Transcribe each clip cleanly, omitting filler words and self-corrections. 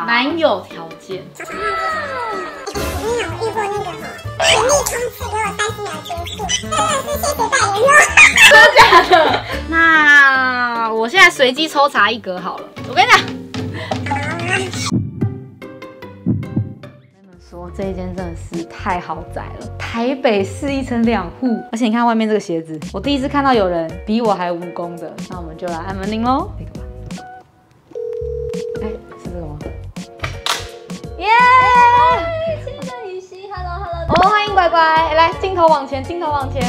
男友条件。你有遇过那个全力冲刺，给我30秒结束，真的是谢谢大爷哟。真的假的？那我现在随机抽查一格好了。我跟你讲，他们说这一间真的是太豪宅了，台北市1层2户，而且你看外面这个鞋子，我第一次看到有人比我还蜈蚣的。那我们就来按门铃喽。 耶！新的雨熙 ，Hello Hello。哦，欢迎乖乖，来镜头往前，镜头往前。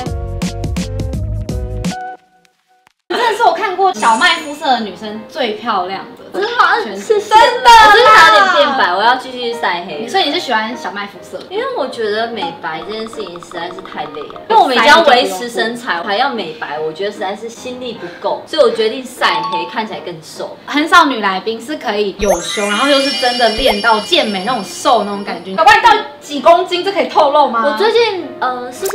真的是我看过小麦肤色的女生最漂亮的，真的是真的。我最近还有点变白，我要继续晒黑。所以你是喜欢小麦肤色？因为我觉得美白这件事情实在是太累了，因为我们已经要维持身材，还要美白，我觉得实在是心力不够，所以我决定晒黑，看起来更瘦。很少女来宾是可以有胸，然后又是真的练到健美那种瘦那种感觉。乖乖，你到底几公斤？这可以透露吗？我最近46、47，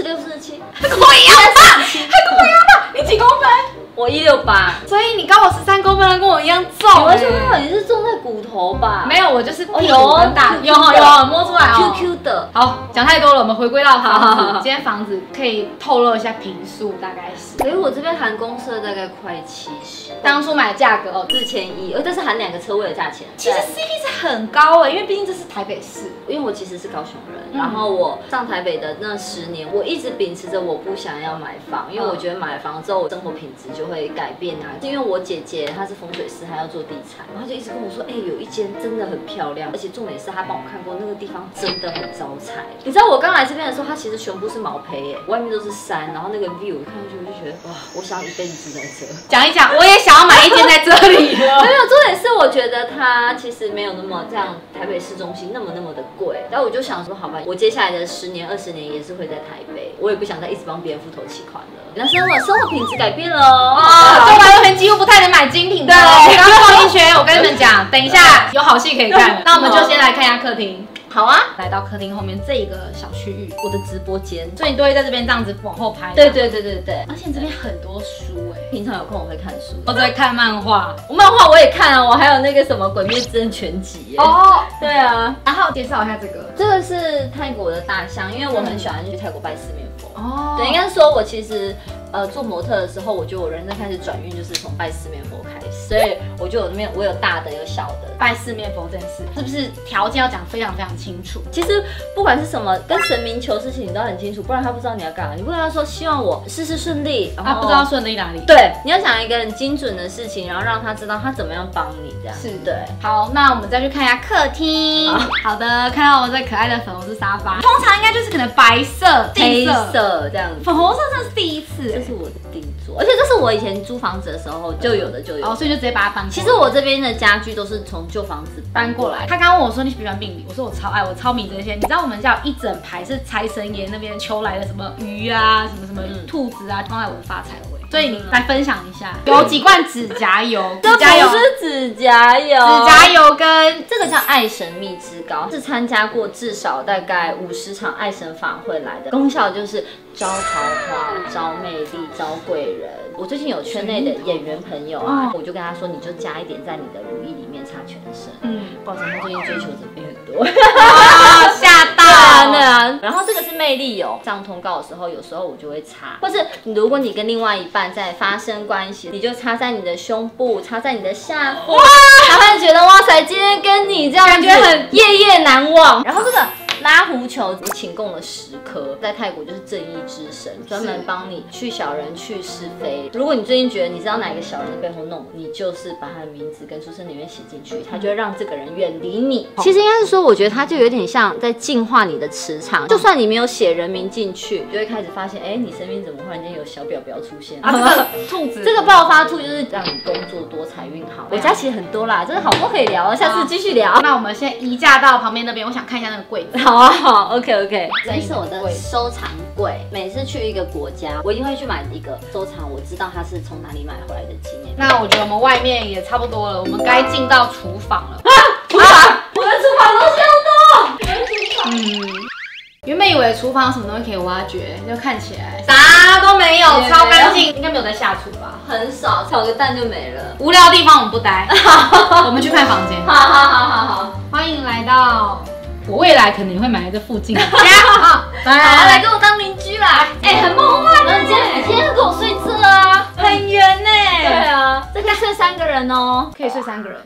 跟我一样大，还跟我一样大，你几公分？ 我168，所以你高我13公分，跟我一样重。我就问我你是重在骨头吧？没有，我就是屁股很大，有有摸出来哦 ，QQ 的。好，讲太多了，我们回归到房子。今天房子可以透露一下坪数，大概是？所以我这边含公设大概快70，当初买的价格哦4100，但是含2个车位的价钱。其实 CP 值很高哎，因为毕竟这是台北市。因为我其实是高雄人，然后我上台北的那10年，我一直秉持着我不想要买房，因为我觉得买房之后我生活品质就 会改变啊，因为我姐姐她是风水师，她要做地产，然后就一直跟我说，哎、有一间真的很漂亮，而且重点是她帮我看过那个地方真的很招财。你知道我刚来这边的时候，它其实全部是毛坯，哎，外面都是山，然后那个 view 看上去我就觉得哇，我想要一辈子住在这。讲一讲，我也想要买一间在这里了。没有，重点是我觉得它其实没有那么这样台北市中心那么的贵，但我就想说，好吧，我接下来的10年、20年也是会在台北，我也不想再一直帮别人付头期款了。那生活品质改变了。 哦，中华路边几乎不太能买精品的。对，刚刚逛一圈，我跟你们讲，等一下有好戏可以看。那我们就先来看一下客厅。好啊，来到客厅后面这一个小区域，我的直播间，所以你都会在这边这样子往后拍。对。而且这边很多书哎，平常有空我会看书，我在看漫画，漫画我也看啊，我还有那个什么《鬼灭之刃》全集。哦，对啊。然后介绍一下这个，这个是泰国的大象，因为我很喜欢去泰国拜四面佛。哦，对，应该说我其实 做模特的时候，我觉得我人生开始转运就是从拜四面佛开始，所以我就有那边我有大的有小的。拜四面佛这件事是不是条件要讲非常清楚？其实不管是什么跟神明求事情，你都很清楚，不然他不知道你要干嘛。你不跟他说希望我事事顺利，然后他不知道顺利哪里。对，你要讲一个很精准的事情，然后让他知道他怎么样帮你这样。是对。好，那我们再去看一下客厅。好的，看到我这可爱的粉红色沙发，通常应该就是可能白色、黑色这样子。粉红色真是第一次。 这是我的定做，而且这是我以前租房子的时候就有的，哦，所以就直接把它搬过来。其实我这边的家具都是从旧房子搬过来。他刚刚问我说你喜不喜欢命理，我说我超爱，我超迷这些。你知道我们家有一整排是财神爷那边求来的什么鱼啊，什么兔子啊，放在我的发财位。 所以你来分享一下，有几罐指甲油，这不是指甲油，指甲油跟这个叫爱神秘之膏，是参加过至少大概50场爱神法会来的，功效就是招桃花、招魅力、招贵人。我最近有圈内的演员朋友啊，我就跟他说，你就加一点在你的乳液里面擦全身。嗯，抱歉，他最近追求者变很多，吓到了。然后这个是魅力油，上通告的时候，有时候我就会擦，或是如果你跟另外一半 在发生关系，你就插在你的胸部，插在你的下腹，然后你觉得哇塞，今天跟你这样感觉很夜夜难忘。然后这个拉胡球，我请供了10颗，在泰国就是正义之神，专门帮你去小人去是非。如果你最近觉得你知道哪个小人背后弄，你就是把他的名字跟出生年月写进去，他就会让这个人远离你。其实应该是说，我觉得他就有点像在净化你的磁场，就算你没有写人名进去，你就会开始发现，哎，你身边怎么忽然间有小表表出现？ 兔子，这个暴发兔就是让你工作多、财运好。我家其实很多啦，真的好多可以聊啊，下次继续聊。那我们先移架到旁边那边，我想看一下那个柜子。好啊，好 ，OK。这是我的收藏柜，每次去一个国家，我一定会去买一个收藏，我知道它是从哪里买回来的纪念品。那我觉得我们外面也差不多了，我们该进到厨房了。厨房，我的厨房都消毒。原本以为厨房有什么东西可以挖掘，就看起来啥都没有，超干净，应该没有在下厨吧？很少，炒个蛋就没了。无聊的地方我们不待，我们去看房间。好。来到我未来肯定会买在这附近的家。好，来跟我当邻居啦！哎，很梦幻的，今天跟我睡这啊，很圆呢。对啊，这可以睡3个人哦，可以睡3个人。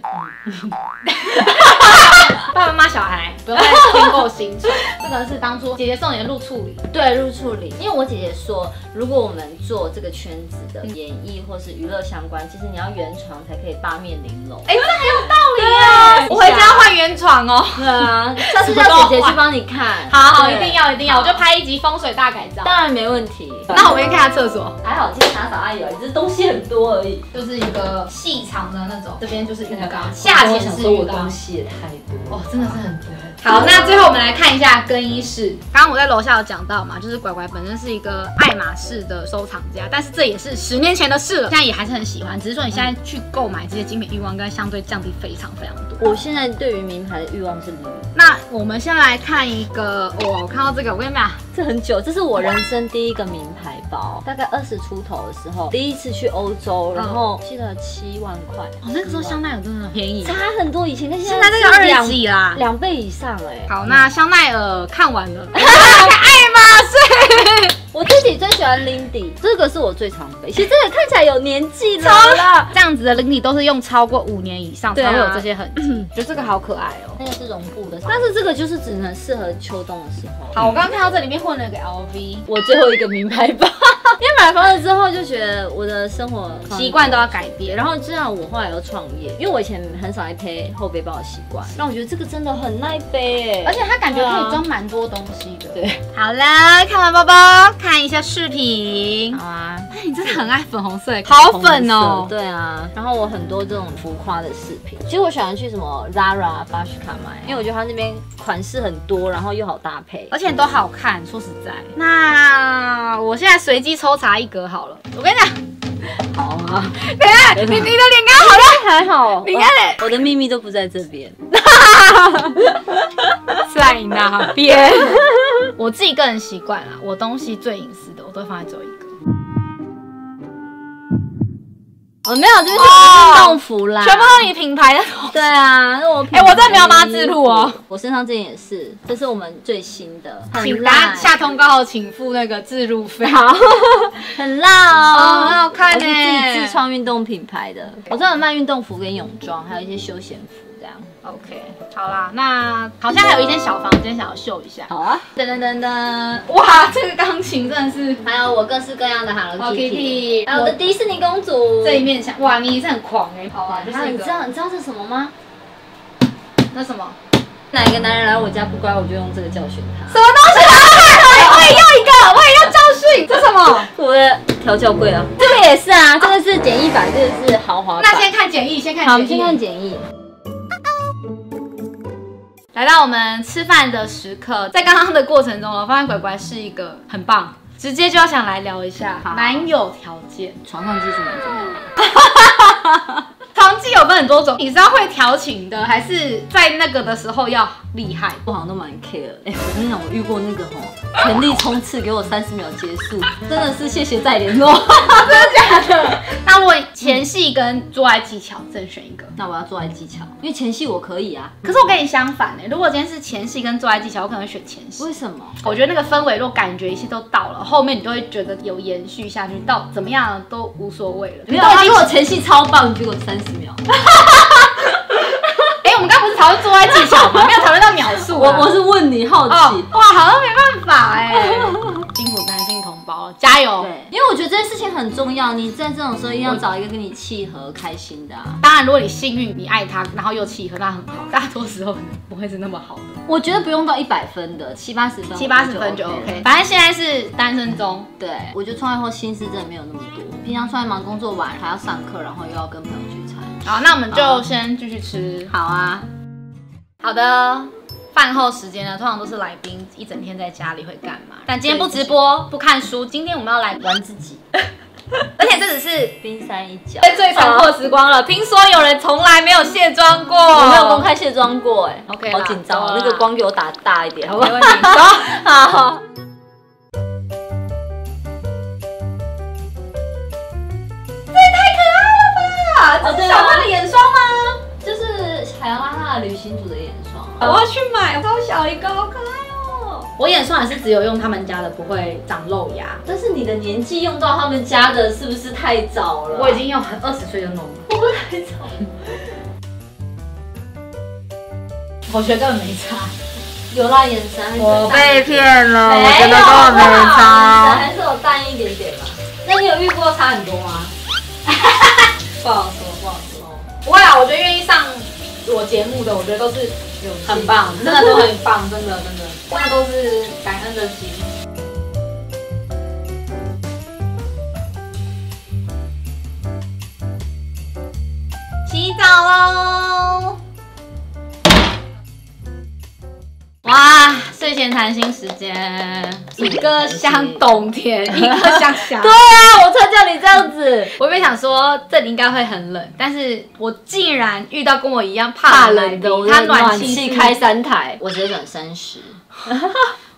爸爸妈妈、小孩，不用再添购新宠。这个是当初姐姐送你的入处理，对，入处理。因为我姐姐说，如果我们做这个圈子的演艺或是娱乐相关，其实你要圆床才可以8面玲珑。哎，这很有道理啊！我回家换圆床哦。对啊，下次叫姐姐去帮你看。好，一定要一定要，我就拍1集风水大改造。当然没问题。那我们先看下厕所。还好今天打扫阿姨而已，只是东西很多而已，就是一个细长的那种。这边就是浴缸，夏天是浴缸。东西也太多。真的是很多。好，那最后我们来看一下更衣室。刚刚我在楼下有讲到嘛，就是拐拐本身是一个爱马仕的收藏家，但是这也是10年前的事了，现在也还是很喜欢。只是说你现在去购买这些精品欲望，跟相对降低非常非常多。我现在对于名牌的欲望是零。那我们先来看一个，我看到这个，我跟你讲，这很久，这是我人生第一个名牌包，大概20出头的时候，第一次去欧洲，然后记得7万块。哦，那个时候香奈儿真的便宜，差很多，以前跟现在这个2几啦。2倍以上哎！好，那香奈儿看完了，爱马仕。我自己最喜欢 Lindy， 这个是我最常背。其实这个看起来有年纪了，这样子的 Lindy 都是用超过5年以上才会有这些痕迹。觉得这个好可爱哦，那个是绒布的，但是这个就是只能适合秋冬的时候。好，我刚刚看到这里面混了个 LV， 我最后一个名牌包。因为买房子之后就觉得我的生活习惯都要改变，然后这样我后来又创业，因为我以前很少爱背后背包的习惯，让我觉得这个真的很耐背哎，而且它感觉可以装蛮多东西的。对，好了，看完包包，看一下饰品。好啊，你真的很爱粉红色，好粉哦。对啊，然后我很多这种浮夸的饰品，其实我喜欢去什么 Zara、Bershka 买，因为我觉得它那边款式很多，然后又好搭配，而且都好看。说实在，那我现在随机抽查一格好了，我跟你讲，好啊，等一下，你的脸刚好了，还好，你看，我的秘密都不在这边，在那边。我自己个人习惯啦，我东西最隐私的，我都放在只有一个。哦，没有，就是运动服啦，全部都是你品牌的。对啊，那我哎，我真的没有帮他置入哦。我身上这件也是，这是我们最新的，请大家下通告，请付那个置入费。很辣哦，很好看呢。我自己自创运动品牌的，我专门卖运动服跟泳装，还有一些休闲服这样。OK， 好啦，那好像还有一间小房间想要秀一下。好啊，噔噔噔噔，哇，这个钢琴真的是，还有我各式各样的 Hello Kitty， 还有我的迪士尼公主。这一面墙，哇，你也是很狂哎。好啊，就是一个。你知道这是什么吗？那什么？哪一个男人来我家不乖，我就用这个教训他。什么东西？我也要一个，我也要教训。这什么？我的调教柜啊。这个也是啊，这个是简易版，这个是豪华版。那先看简易，先看简易。好，我们先看简易。来到我们吃饭的时刻，在刚刚的过程中，我发现拐拐是一个很棒，直接就要想来聊一下男友条件，床上技术蛮重要的。床技有分很多种，你是要会调情的，还是在那个的时候要厉害？我好像都蛮 care。哎，我跟你讲，我遇过那个吼，全力冲刺给我30秒结束，真的是谢谢再联络，真的假的？那我前戏跟做爱技巧正选一个，那我要做爱技巧，因为前戏我可以啊。可是我跟你相反哎，如果今天是前戏跟做爱技巧，我可能会选前戏。为什么？我觉得那个氛围，如果感觉一切都到了，后面你就会觉得有延续下去，到怎么样都无所谓了。没有，如果前戏超棒，你就给我30秒。哎，我们刚不是讨论做爱技巧吗？没有讨论到秒数。我是问你好奇。哇，好像没办法哎。辛苦男性同胞，加油！对，因为我觉得这件事情很重要，你在这种时候一定要找一个跟你契合、开心的。当然，如果你幸运，你爱他，然后又契合，那很好。大多时候不会是那么好的。我觉得不用到100分的，70、80分，70、80分就 OK。反正现在是单身中，对，我觉得创业后心思真的没有那么多。平常出来忙，工作完还要上课，然后又要跟朋友聚餐。好，那我们就先继续吃。好啊，好的。饭后时间呢，通常都是来宾一整天在家里会干嘛？但今天不直播，不看书，今天我们要来玩自己。而且这只是冰山一角，最残酷的时光了。听说有人从来没有卸妆过，我没有公开卸妆过，哎 ，OK， 好紧张哦。那个光给我打大一点，好不好？没问题。好。这也太可爱了吧！这是小花的眼霜吗？就是采用了它的旅行组的眼霜，我要去买，超小一个，好可爱。 我眼霜也是只有用他们家的，不会长肉芽。但是你的年纪用到他们家的，是不是太早了？我已经用很20岁就弄了，会不会太早了？我觉得没差，有辣眼神。我被骗了，我觉得都没差，还是有淡一点点吧。那你有遇过差很多吗？不好说，不好说。不会啊，我觉得愿意上我节目的，我觉得都是有很棒，真的都很棒，真的真的。 那都是感恩的心。洗澡喽！哇，睡前谈心时间，一个像冬天，一个像夏。对啊，我才叫你这样子。我原本想说这里应该会很冷，但是我竟然遇到跟我一样怕冷的，他暖气开3台，我只等30。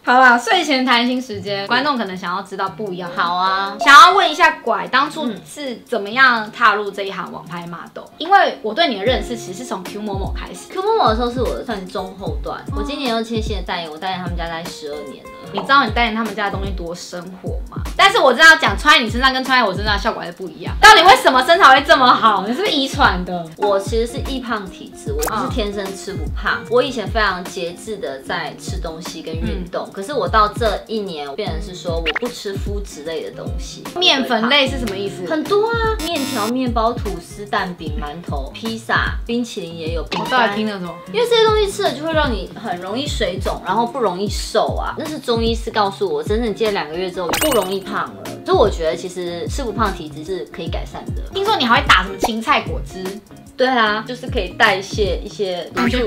好啦，睡前谈心时间，观众可能想要知道不一样。好啊，想要问一下拐当初是怎么样踏入这一行网拍model？因为我对你的认识其实是从 Q 某某开始。Q 某某的时候是我算中后段，我今年又切线代言，我代言他们家大概12年了。你知道你代言他们家的东西多生活吗？但是我知道讲穿在你身上跟穿在我身上的效果还是不一样。到底为什么身材会这么好？你是不是遗传的？我其实是易胖体质，我不是天生吃不胖。我以前非常节制的在吃东西跟运动。 可是我到这1年，变成是说我不吃麸质类的东西。面粉类是什么意思？很多啊，面条、面包、吐司、蛋饼、馒头、披萨、冰淇淋也有。我到底听得懂？因为这些东西吃了就会让你很容易水肿，然后不容易瘦啊。那是中医师告诉我，整整戒2个月之后不容易胖了。所以我觉得其实吃不胖体质是可以改善的。听说你还会打什么芹菜果汁？对啊，就是可以代谢一些毒素。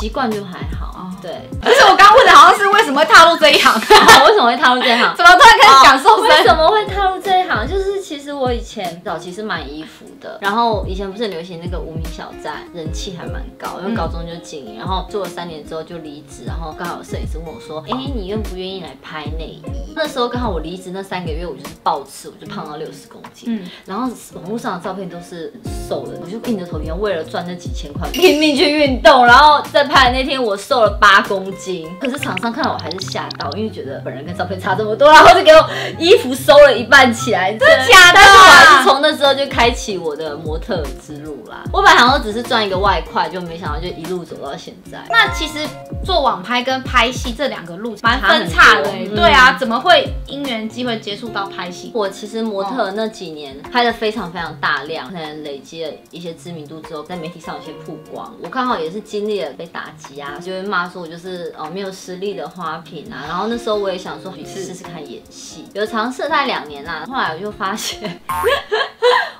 习惯就还好，对。可是我刚问的好像是为什么会踏入这一行？为什么会踏入这一行？怎么突然开始讲瘦身？为什么会踏入这一行？就是其实我以前早期是买衣服的，然后以前不是流行那个无名小站，人气还蛮高，因为高中就经营，然后做了3年之后就离职，然后刚好有摄影师问我说：“哎，你愿不愿意来拍内衣？”那时候刚好我离职那3个月，我就是暴吃，我就胖到60公斤。然后网络上的照片都是瘦的，我就硬着头皮，为了赚那几千块，拼命去运动，然后。 在拍的那天，我瘦了8公斤，可是厂商看到我还是吓到，因为觉得本人跟照片差这么多，然后就给我衣服收了1半起来，真的假的？但是我还是从那之后就开启我的模特之路啦。我本来想说只是赚1个外快，就没想到就一路走到现在。那其实做网拍跟拍戏这2个路蛮分叉的，对啊，怎么会因缘机会接触到拍戏？我其实模特那几年拍的非常非常大量，可能累积了一些知名度之后，在媒体上有些曝光。我刚好也是经历了。 被打击啊，就会骂说我就是没有实力的花瓶啊。然后那时候我也想说，试试看演戏，有尝试大概2年啦。后来我就发现，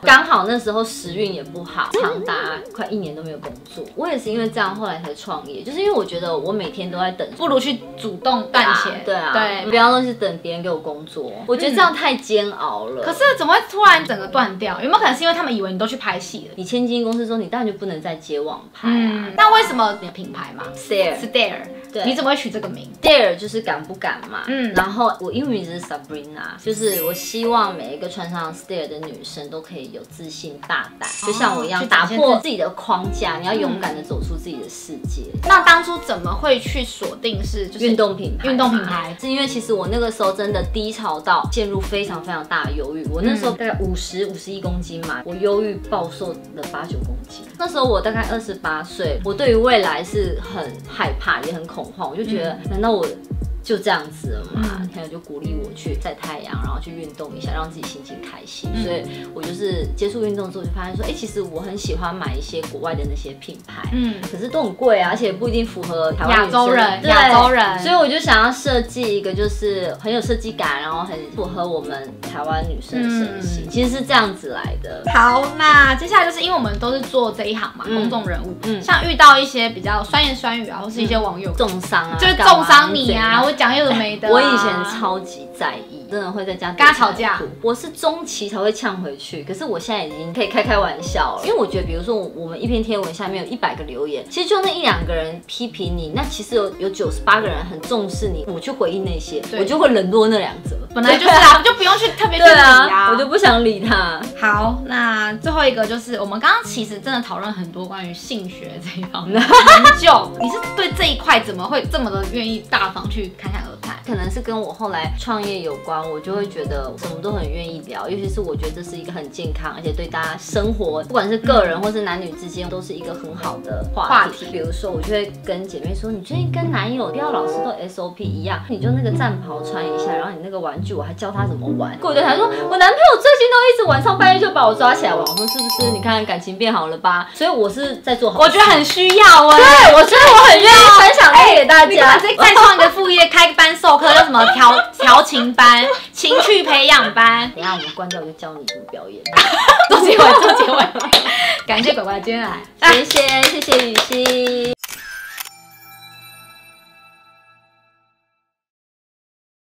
刚好那时候时运也不好，长达快1年都没有工作。我也是因为这样，后来才创业，就是因为我觉得我每天都在等，不如去主动赚钱。对啊，对，不要都是等别人给我工作，我觉得这样太煎熬了。可是怎么会突然整个断掉？有没有可能是因为他们以为你都去拍戏了？你签经纪公司说你当然就不能再接网拍啊。那为什么？ 品牌嘛 ，Stare， 对，你怎么会取这个名 ？Dare 就是敢不敢嘛，然后我英文名字是 Sabrina， 就是我希望每一个穿上 Stare 的女生都可以有自信、大胆，就像我一样打破自己的框架，你要勇敢的走出自己的世界。那当初怎么会去锁定是运动品牌？运动品牌是因为其实我那个时候真的低潮到陷入非常非常大的忧郁，我那时候大概50、51公斤嘛，我忧郁暴瘦了8、9公斤。那时候我大概28岁，我对于未来 还是很害怕，也很恐慌，我就觉得，难道我？ 就这样子了嘛，朋友就鼓励我去晒太阳，然后去运动一下，让自己心情开心。所以我就是接触运动之后，就发现说，哎，其实我很喜欢买一些国外的那些品牌，可是都很贵啊，而且不一定符合台湾亚洲人，所以我就想要设计一个就是很有设计感，然后很符合我们台湾女生的身形，其实是这样子来的。好，那接下来就是因为我们都是做这一行嘛，公众人物，像遇到一些比较酸言酸语啊，或是一些网友重伤啊，就是重伤你啊， 讲又没得、啊，我以前超级在意。真的会在家跟他吵架，我是中期才会呛回去。可是我现在已经可以开开玩笑了，因为我觉得，比如说我们一篇贴文下面有100个留言，其实就那1、2个人批评你，那其实有98个人很重视你，我去回应那些，我就会冷落那2则。本来就是啊，就不用去特别去理啊，我就不想理他。好，那最后一个就是我们刚刚其实真的讨论很多关于性学这一方面研究，你是对这一块怎么会这么的愿意大方去侃侃而谈？可能是跟我后来创业有关，我就会觉得什么都很愿意聊，尤其是我觉得这是一个很健康，而且对大家生活，不管是个人或是男女之间，都是一个很好的话题。比如说，我就会跟姐妹说，你最近跟男友不要老是都 SOP 一样，你就那个战袍穿一下，然后你那个玩具我还教他怎么玩。过一段时间说，我男朋友最近都一直晚上半夜就把我抓起来玩，我说是不是？你看感情变好了吧？所以我是在做好，我觉得很需要哎、欸，对，我觉得我很愿意分享给大家。再创一个副业，开班授课叫什么调情班、情趣培养班。等一下我们关掉，我就教你怎么表演。做结尾，感谢乖乖今天来，谢谢雨欣。